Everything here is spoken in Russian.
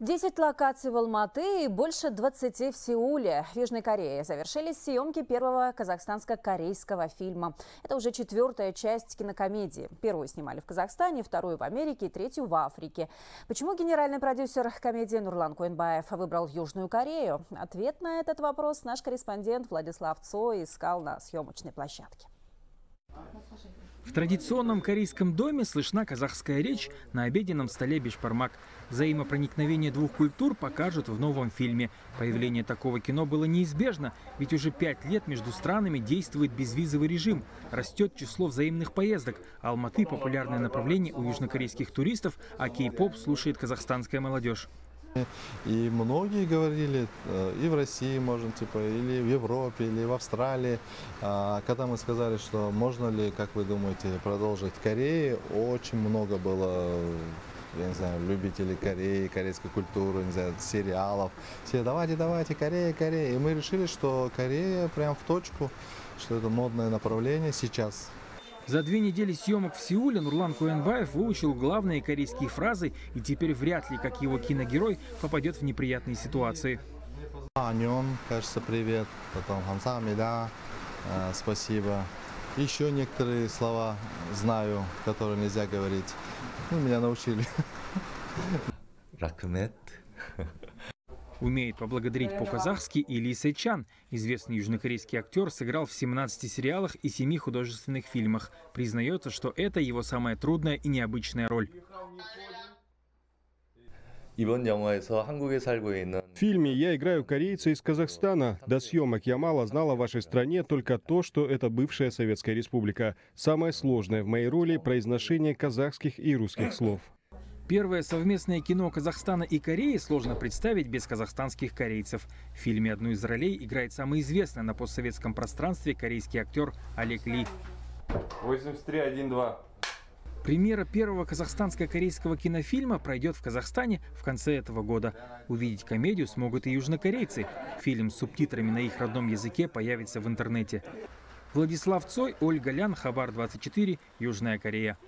10 локаций в Алматы и больше 20 в Сеуле, в Южной Корее, завершились съемки первого казахстанско-корейского фильма. Это уже четвертая часть кинокомедии. Первую снимали в Казахстане, вторую в Америке, третью в Африке. Почему генеральный продюсер комедии Нурлан Куэнбаев выбрал Южную Корею? Ответ на этот вопрос наш корреспондент Владислав Цой искал на съемочной площадке. В традиционном корейском доме слышна казахская речь, на обеденном столе бешбармак. Взаимопроникновение двух культур покажут в новом фильме. Появление такого кино было неизбежно, ведь уже 5 лет между странами действует безвизовый режим. Растет число взаимных поездок. Алматы – популярное направление у южнокорейских туристов, а кей-поп слушает казахстанская молодежь. И многие говорили, и в России можно, типа, или в Европе, или в Австралии. Когда мы сказали, что можно ли, как вы думаете, продолжить в Корее, очень много было, я не знаю, любителей Кореи, корейской культуры, не знаю, сериалов. Все, давайте, Корея, Корея. И мы решили, что Корея прям в точку, что это модное направление сейчас. За 2 недели съемок в Сеуле Нурлан Куэнбаев выучил главные корейские фразы и теперь вряд ли, как его киногерой, попадет в неприятные ситуации. Аньон, кажется, привет, потом хамсами, да, спасибо. Еще некоторые слова знаю, которые нельзя говорить. Ну, меня научили. Ракмет. Умеет поблагодарить по-казахски и Ли Сэ Чан. Известный южнокорейский актер сыграл в 17 сериалах и 7 художественных фильмах. Признается, что это его самая трудная и необычная роль. В фильме я играю корейца из Казахстана. До съемок я мало знал о вашей стране, только то, что это бывшая Советская Республика. Самое сложное в моей роли – произношение казахских и русских слов. Первое совместное кино Казахстана и Кореи сложно представить без казахстанских корейцев. В фильме одну из ролей играет самый известный на постсоветском пространстве корейский актер Олег Ли. 83-1-2. Премьера первого казахстанско-корейского кинофильма пройдет в Казахстане в конце этого года. Увидеть комедию смогут и южнокорейцы. Фильм с субтитрами на их родном языке появится в интернете. Владислав Цой, Ольга Лян, Хабар 24, Южная Корея.